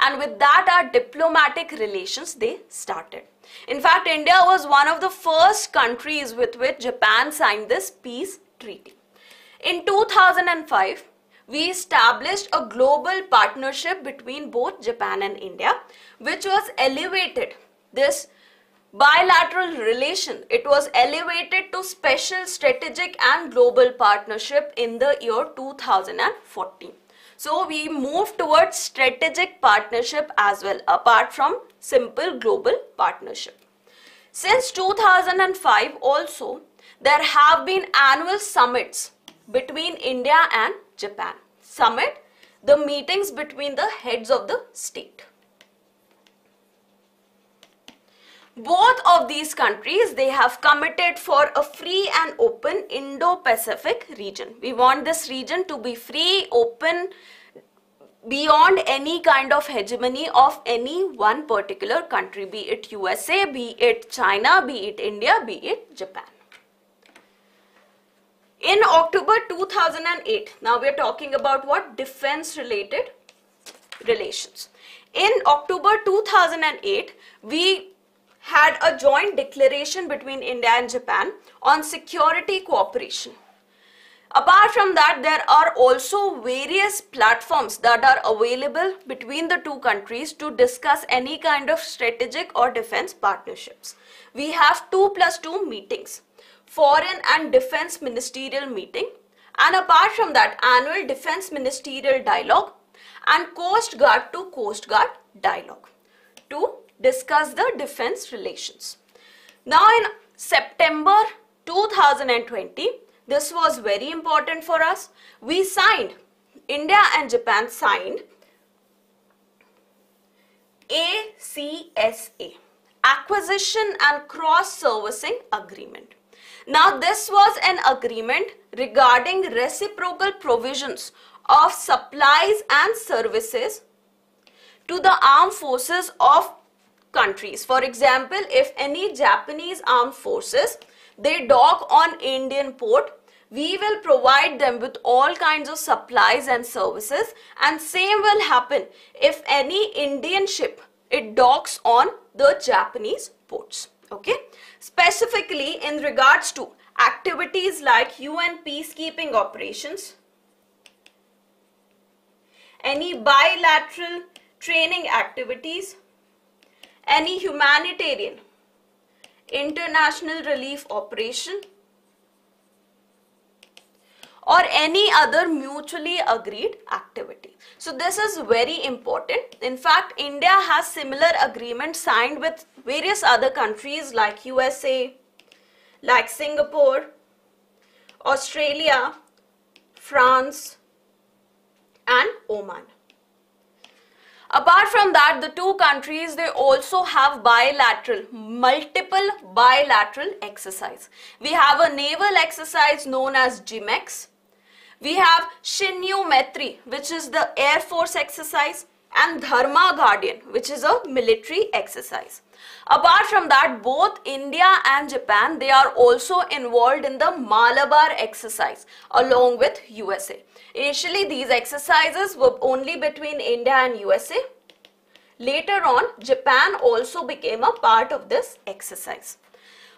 And with that, our diplomatic relations, they started. In fact, India was one of the first countries with which Japan signed this peace treaty. In two thousand five, we established a global partnership between both Japan and India, which was elevated. This bilateral relation, it was elevated to special strategic and global partnership in the year two thousand fourteen. So we moved towards strategic partnership as well, apart from simple global partnership. Since two thousand five also, there have been annual summits between India and Japan. Summit, the meetings between the heads of the state. Both of these countries, they have committed for a free and open Indo-Pacific region. We want this region to be free, open, beyond any kind of hegemony of any one particular country, be it U S A, be it China, be it India, be it Japan. In October two thousand eight, now we are talking about what? Defense related relations. In October two thousand eight, we had a joint declaration between India and Japan on security cooperation. Apart from that, there are also various platforms that are available between the two countries to discuss any kind of strategic or defense partnerships. We have two plus two meetings, foreign and defense ministerial meeting, and apart from that, annual defense ministerial dialogue and Coast Guard to Coast Guard dialogue to discuss the defense relations. Now in September two thousand twenty, this was very important for us. We signed, India and Japan signed A C S A, Acquisition and Cross-Servicing Agreement. Now this was an agreement regarding reciprocal provisions of supplies and services to the armed forces of countries. For example, if any Japanese armed forces, they dock on Indian port, we will provide them with all kinds of supplies and services, and same will happen if any Indian ship, it docks on the Japanese ports. Okay, specifically in regards to activities like U N peacekeeping operations, any bilateral training activities, any humanitarian international relief operation, or any other mutually agreed activity. So this is very important. In fact, India has similar agreements signed with various other countries like U S A, like Singapore, Australia, France, and Oman. Apart from that, the two countries, they also have bilateral, multiple bilateral exercise. We have a naval exercise known as G MEX. We have Shinyu Maitri, which is the Air Force exercise, and Dharma Guardian, which is a military exercise. Apart from that, both India and Japan, they are also involved in the Malabar exercise along with U S A. Initially, these exercises were only between India and U S A. Later on, Japan also became a part of this exercise.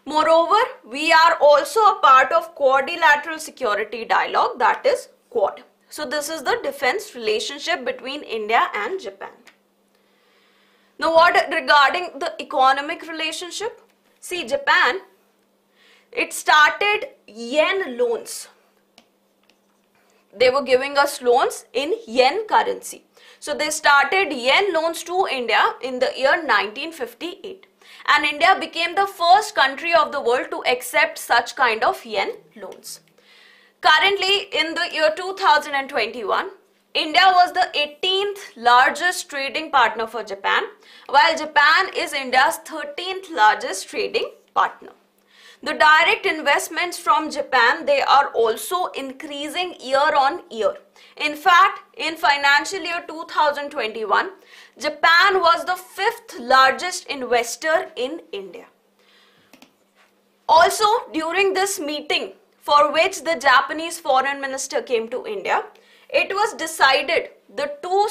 Moreover, we are also a part of Quadrilateral Security Dialogue, that is Quad. So this is the defense relationship between India and Japan. Now what regarding the economic relationship? See, Japan, it started yen loans. They were giving us loans in yen currency. So they started yen loans to India in the year nineteen fifty-eight. And India became the first country of the world to accept such kind of yen loans. Currently, in the year two thousand twenty-one, India was the eighteenth largest trading partner for Japan, while Japan is India's thirteenth largest trading partner. The direct investments from Japan, they are also increasing year on year. In fact, in financial year two thousand twenty-one, Japan was the fifth largest investor in India. Also, during this meeting, for which the Japanese foreign minister came to India, it was decided the two,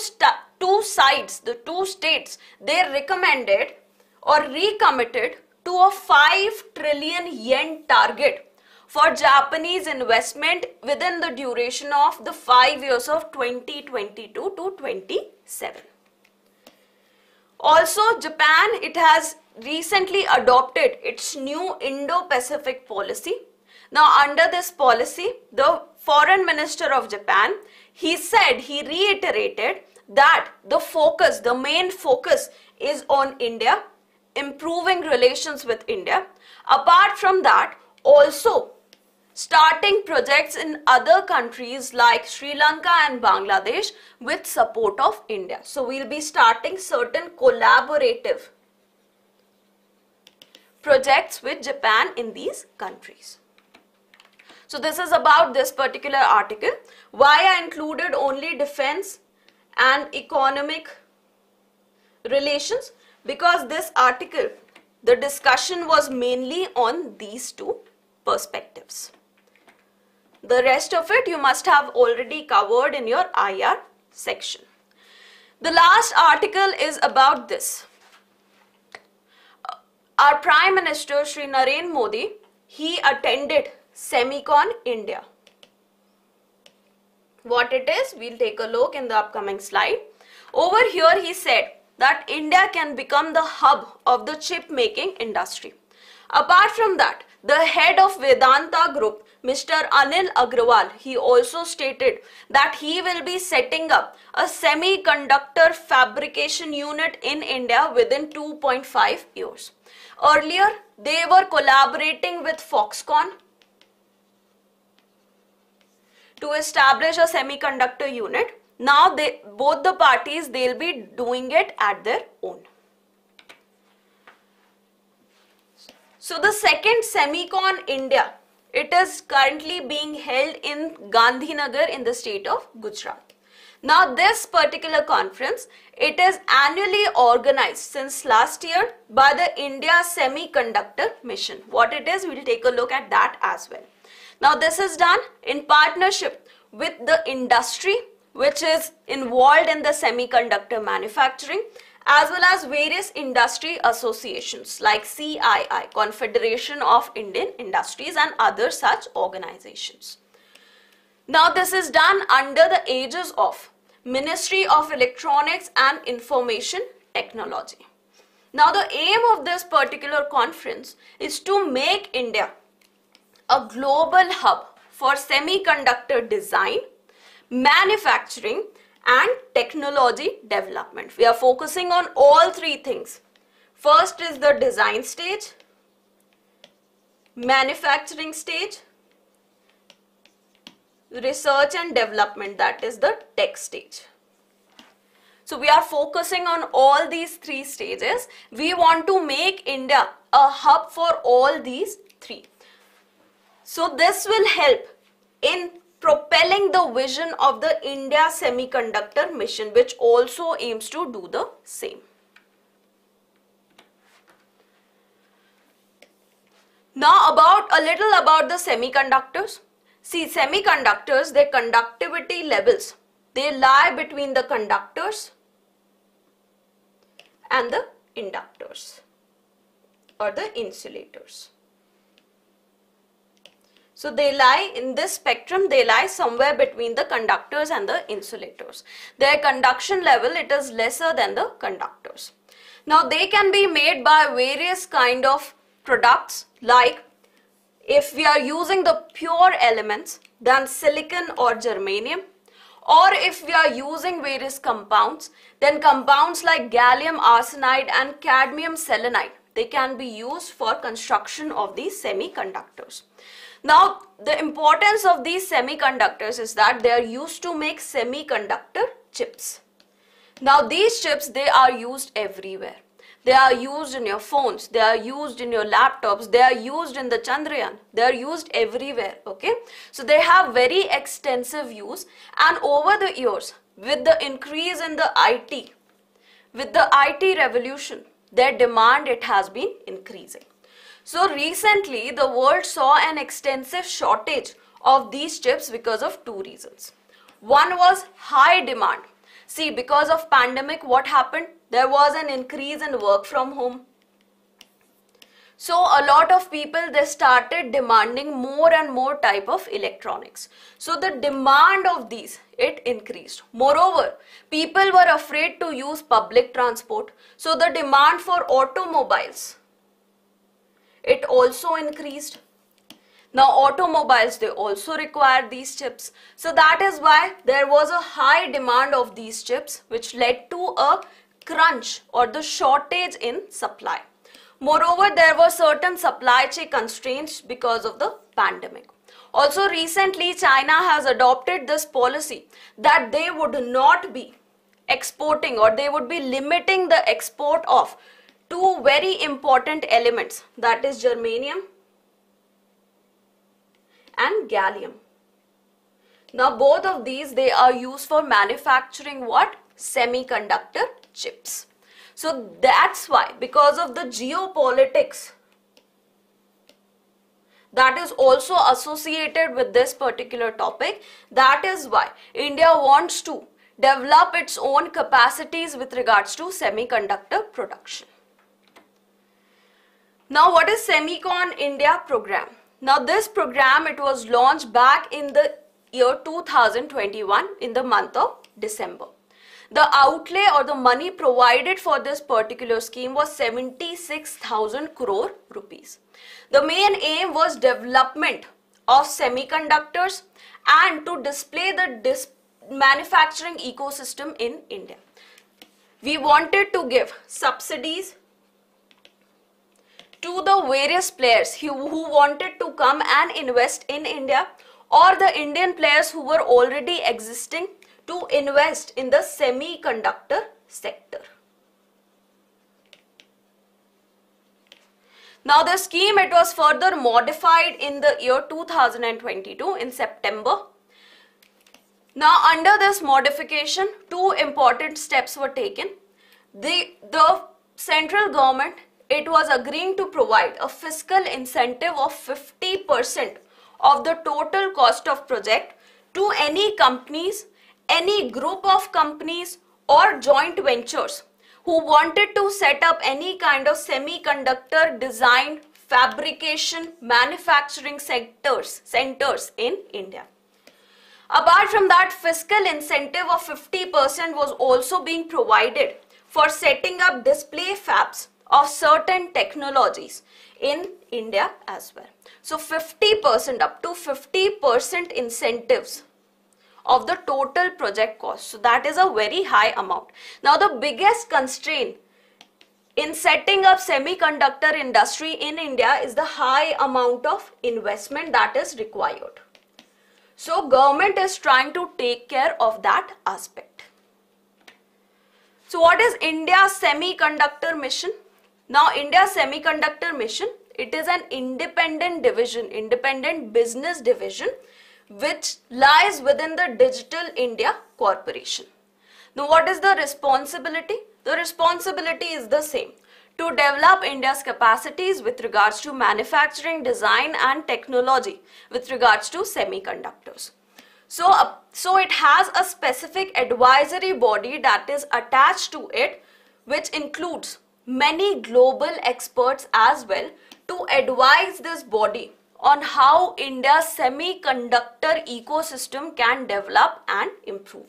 two sides, the two states, they recommended or recommitted to a five trillion yen target for Japanese investment within the duration of the five years of twenty twenty-two to twenty-seven. Also, Japan, it has recently adopted its new Indo-Pacific policy. Now, under this policy, the foreign minister of Japan, he said, he reiterated that the focus, the main focus is on India, improving relations with India. Apart from that, also starting projects in other countries like Sri Lanka and Bangladesh with support of India. So, we will be starting certain collaborative projects with Japan in these countries. So this is about this particular article. Why I included only defense and economic relations, because this article, the discussion was mainly on these two perspectives. The rest of it you must have already covered in your I R section. The last article is about this. Our Prime Minister Shri Narendra Modi, he attended Semicon India. What it is, we'll take a look in the upcoming slide. Over here he said that India can become the hub of the chip making industry. Apart from that, the head of Vedanta Group, Mister Anil Agrawal, he also stated that he will be setting up a semiconductor fabrication unit in India within two point five years. Earlier, they were collaborating with Foxconn to establish a semiconductor unit. Now, they, both the parties, they'll be doing it at their own. So, the second Semicon India, it is currently being held in Gandhinagar in the state of Gujarat. Now, this particular conference, it is annually organized since last year by the India Semiconductor Mission. What it is, we'll take a look at that as well. Now, this is done in partnership with the industry which is involved in the semiconductor manufacturing, as well as various industry associations like C I I, Confederation of Indian Industries, and other such organizations. Now, this is done under the aegis of Ministry of Electronics and Information Technology. Now, the aim of this particular conference is to make India a global hub for semiconductor design, manufacturing, and technology development. We are focusing on all three things. First is the design stage, manufacturing stage, research and development, that is the tech stage. So we are focusing on all these three stages. We want to make India a hub for all these three. So this will help in propelling the vision of the India Semiconductor Mission, which also aims to do the same. Now, about a little about the semiconductors. See, semiconductors, their conductivity levels, they lie between the conductors and the inductors or the insulators. So they lie in this spectrum, they lie somewhere between the conductors and the insulators. Their conduction level, it is lesser than the conductors. Now they can be made by various kind of products, like if we are using the pure elements, then silicon or germanium, or if we are using various compounds, then compounds like gallium arsenide and cadmium selenide, they can be used for construction of these semiconductors. Now, the importance of these semiconductors is that they are used to make semiconductor chips. Now, these chips, they are used everywhere. They are used in your phones, they are used in your laptops, they are used in the Chandrayaan, they are used everywhere, okay? So, they have very extensive use, and over the years, with the increase in the I T, with the I T revolution, their demand, it has been increasing. So recently, the world saw an extensive shortage of these chips because of two reasons. One was high demand. See, because of pandemic, what happened? There was an increase in work from home. So a lot of people, they started demanding more and more type of electronics. So the demand of these, it increased. Moreover, people were afraid to use public transport. So the demand for automobiles, it also increased. Now automobiles, they also require these chips. So that is why there was a high demand of these chips, which led to a crunch or the shortage in supply. Moreover, there were certain supply chain constraints because of the pandemic. Also recently, China has adopted this policy that they would not be exporting, or they would be limiting the export of two very important elements, that is germanium and gallium. Now both of these, they are used for manufacturing what? semiconductor chips. So that's why, because of the geopolitics that is also associated with this particular topic, that is why India wants to develop its own capacities with regards to semiconductor production. Now, what is Semicon India program? Now, this program, it was launched back in the year two thousand twenty-one in the month of December. The outlay or the money provided for this particular scheme was seventy-six thousand crore rupees. The main aim was development of semiconductors and to display the dis manufacturing ecosystem in India. We wanted to give subsidies to the various players who, who wanted to come and invest in India, or the Indian players who were already existing to invest in the semiconductor sector. Now the scheme, it was further modified in the year two thousand twenty-two in September. Now under this modification, two important steps were taken. The, the central government, it was agreeing to provide a fiscal incentive of fifty percent of the total cost of project to any companies, any group of companies or joint ventures who wanted to set up any kind of semiconductor design, fabrication, manufacturing centers, centers in India. Apart from that, fiscal incentive of fifty percent was also being provided for setting up display fabs of certain technologies in India as well. So fifty percent, up to fifty percent incentives of the total project cost. So that is a very high amount. Now the biggest constraint in setting up semiconductor industry in India is the high amount of investment that is required. So government is trying to take care of that aspect. So what is India's Semiconductor Mission? Now India Semiconductor Mission, it is an independent division, independent business division which lies within the Digital India Corporation. Now what is the responsibility? The responsibility is the same, to develop India's capacities with regards to manufacturing, design and technology with regards to semiconductors. So, uh, so it has a specific advisory body that is attached to it, which includes many global experts as well to advise this body on how India's semiconductor ecosystem can develop and improve.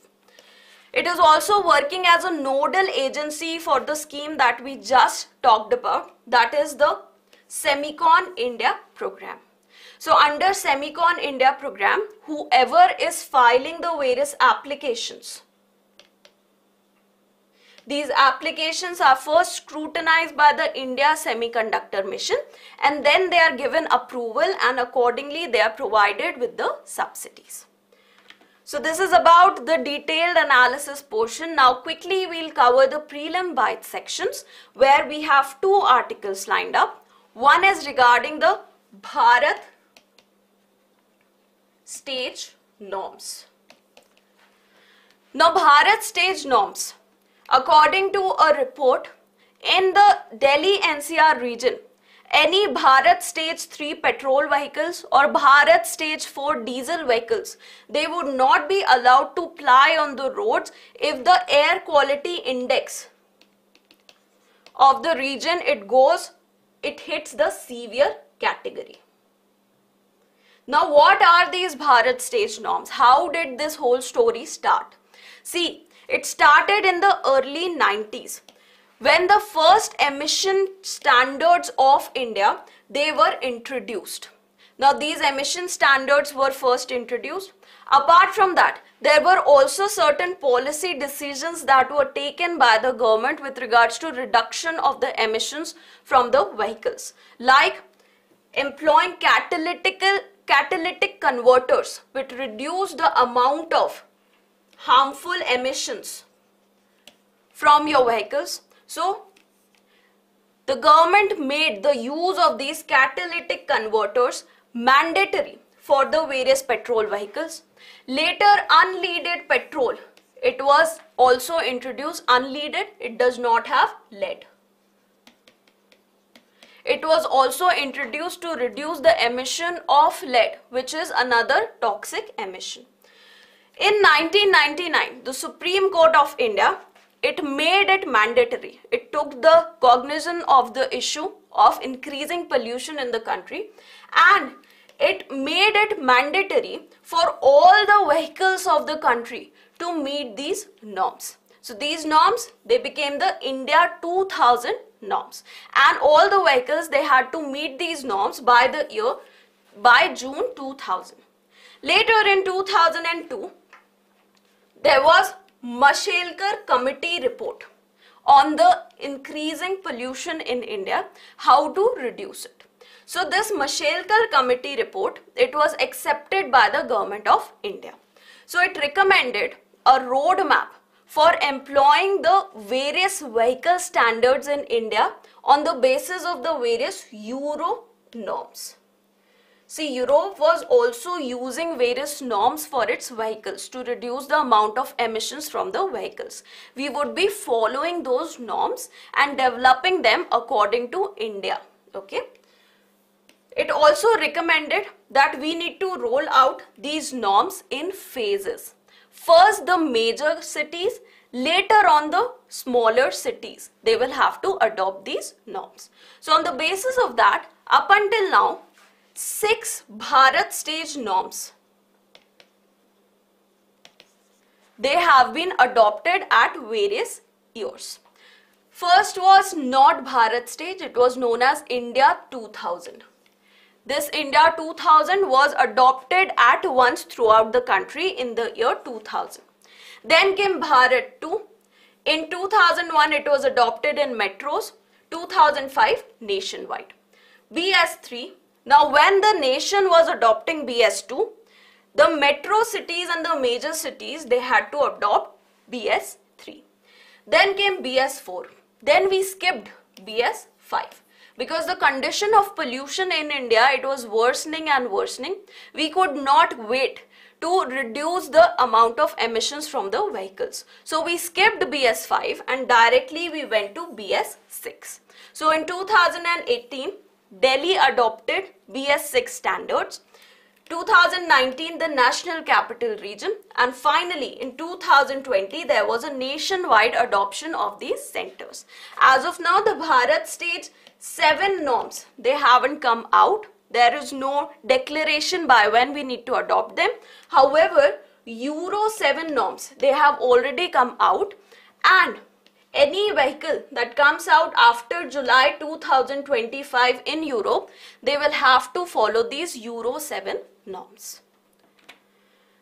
It is also working as a nodal agency for the scheme that we just talked about, that is the Semicon India program. So under Semicon India program, whoever is filing the various applications, these applications are first scrutinized by the India Semiconductor Mission and then they are given approval and accordingly they are provided with the subsidies. So this is about the detailed analysis portion. Now quickly we will cover the prelim byte sections where we have two articles lined up. One is regarding the Bharat Stage norms. Now Bharat Stage norms, according to a report, in the Delhi N C R region, any Bharat Stage three petrol vehicles or Bharat Stage four diesel vehicles, they would not be allowed to ply on the roads if the air quality index of the region, it goes, it hits the severe category. Now what are these Bharat Stage norms? How did this whole story start? See, it started in the early nineties when the first emission standards of India, they were introduced. Now these emission standards were first introduced. Apart from that, there were also certain policy decisions that were taken by the government with regards to reduction of the emissions from the vehicles, like employing catalytic, catalytic converters which reduce the amount of harmful emissions from your vehicles. So the government made the use of these catalytic converters mandatory for the various petrol vehicles. Later, unleaded petrol, It was also introduced unleaded. It does not have lead. It was also introduced to reduce the emission of lead, which is another toxic emission. In nineteen ninety-nine, the Supreme Court of India, it made it mandatory. It took the cognizance of the issue of increasing pollution in the country, and it made it mandatory for all the vehicles of the country to meet these norms. So these norms, they became the India two thousand norms, and all the vehicles, they had to meet these norms by the year, by June two thousand. Later in two thousand two, there was Mashelkar committee report on the increasing pollution in India, how to reduce it. So this Mashelkar committee report, it was accepted by the government of India. So it recommended a roadmap for employing the various vehicle standards in India on the basis of the various Euro norms. See, Europe was also using various norms for its vehicles to reduce the amount of emissions from the vehicles. We would be following those norms and developing them according to India. Okay. It also recommended that we need to roll out these norms in phases. First, the major cities, later on the smaller cities, they will have to adopt these norms. So on the basis of that, up until now, six Bharat Stage norms, they have been adopted at various years. First was not Bharat Stage, it was known as India two thousand. This India two thousand was adopted at once throughout the country in the year two thousand. Then came Bharat two. In two thousand one, it was adopted in metros, two thousand five nationwide. B S three. Now, when the nation was adopting B S two, the metro cities and the major cities, they had to adopt B S three. Then came B S four. Then we skipped B S five. Because the condition of pollution in India, it was worsening and worsening. We could not wait to reduce the amount of emissions from the vehicles. So we skipped B S five and directly we went to B S six. So in two thousand eighteen, Delhi adopted B S six standards, two thousand nineteen the National Capital Region, and finally in two thousand twenty there was a nationwide adoption of these centers. As of now, the Bharat Stage seven norms, they haven't come out. There is no declaration by when we need to adopt them. However, Euro seven norms, they have already come out, and any vehicle that comes out after July two thousand twenty-five in Europe, they will have to follow these Euro seven norms.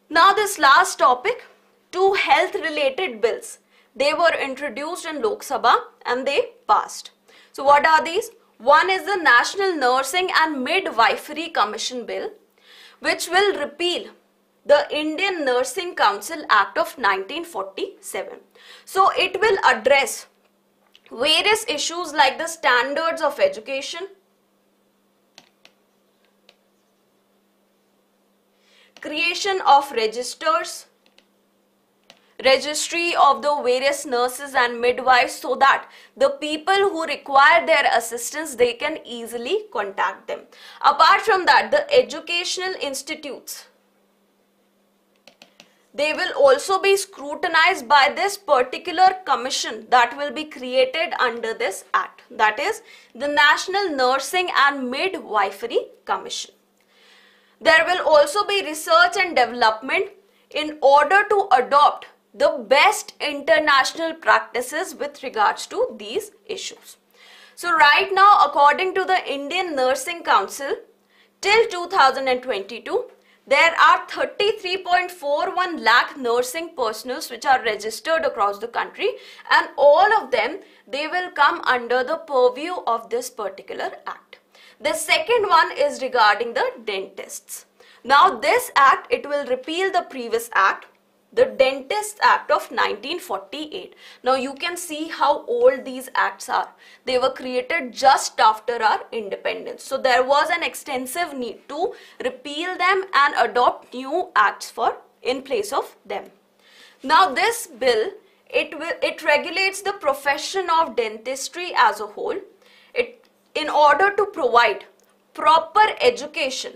Now this last topic, two health related bills, they were introduced in Lok Sabha and they passed. So what are these? One is the National Nursing and Midwifery Commission Bill, which will repeal the Indian Nursing Council Act of nineteen forty-seven. So it will address various issues like the standards of education, creation of registers, registry of the various nurses and midwives, so that the people who require their assistance, they can easily contact them. Apart from that, the educational institutes, they will also be scrutinized by this particular commission that will be created under this act, that is the National Nursing and Midwifery Commission. There will also be research and development in order to adopt the best international practices with regards to these issues. So right now, according to the Indian Nursing Council, till two thousand twenty-two, there are thirty-three point four one lakh nursing personals which are registered across the country, and all of them, they will come under the purview of this particular act. The second one is regarding the dentists. Now this act, it will repeal the previous act, the Dentist Act of nineteen forty-eight. Now you can see how old these acts are. They were created just after our independence. So there was an extensive need to repeal them and adopt new acts for in place of them. Now this bill, it will it regulates the profession of dentistry as a whole. It in order to provide proper education,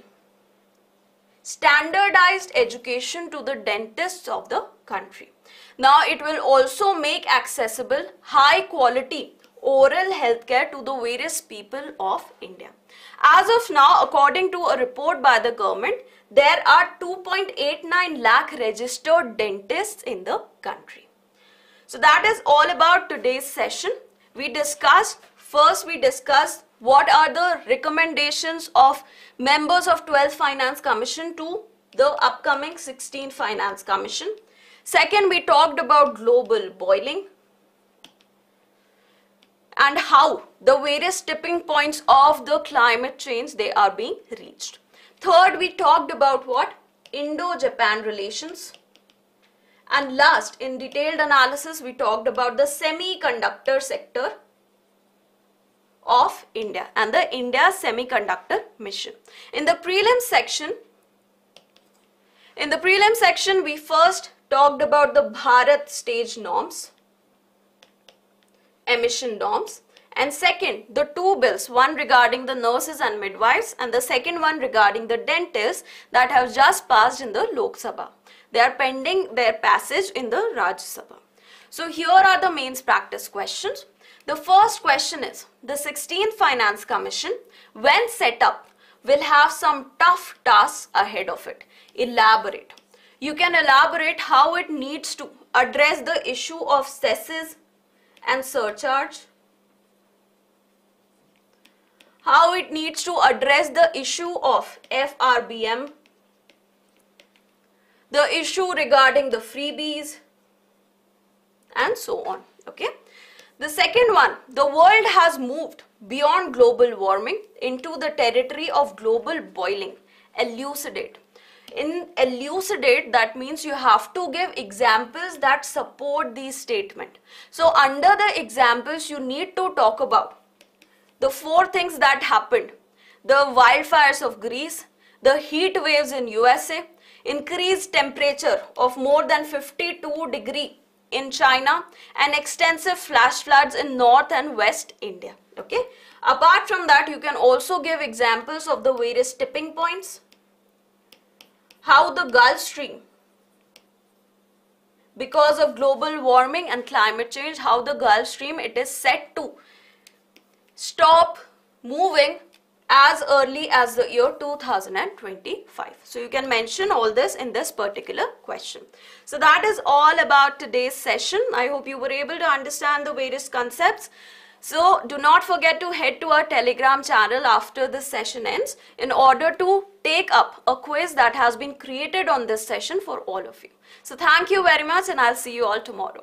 standardized education to the dentists of the country. Now it will also make accessible high quality oral health care to the various people of India. As of now, according to a report by the government, there are two point eight nine lakh registered dentists in the country. So that is all about today's session. We discussed, first we discussed what are the recommendations of members of twelfth Finance Commission to the upcoming sixteenth Finance Commission. Second, we talked about global boiling and how the various tipping points of the climate change, they are being reached. Third, we talked about what? Indo-Japan relations. And last, in detailed analysis, we talked about the semiconductor sector of India and the India Semiconductor Mission. In the prelim section, in the prelim section, we first talked about the Bharat Stage norms, emission norms, and second the two bills, one regarding the nurses and midwives and the second one regarding the dentists, that have just passed in the Lok Sabha. They are pending their passage in the Raj Sabha. So here are the mains practice questions. The first question is, the sixteenth Finance Commission, when set up, will have some tough tasks ahead of it. Elaborate. You can elaborate how it needs to address the issue of cesses and surcharge, how it needs to address the issue of F R B M, the issue regarding the freebies, and so on. Okay. The second one, the world has moved beyond global warming into the territory of global boiling. Elucidate. In elucidate, that means you have to give examples that support these statement. So under the examples, you need to talk about the four things that happened: the wildfires of Greece, the heat waves in U S A, increased temperature of more than fifty-two degrees in China, and extensive flash floods in North and West India. Okay. Apart from that, you can also give examples of the various tipping points, how the Gulf Stream, because of global warming and climate change, how the Gulf Stream, it is set to stop moving as early as the year two thousand twenty-five. So you can mention all this in this particular question. So that is all about today's session. I hope you were able to understand the various concepts. So do not forget to head to our Telegram channel after this session ends in order to take up a quiz that has been created on this session for all of you. So thank you very much, and I'll see you all tomorrow.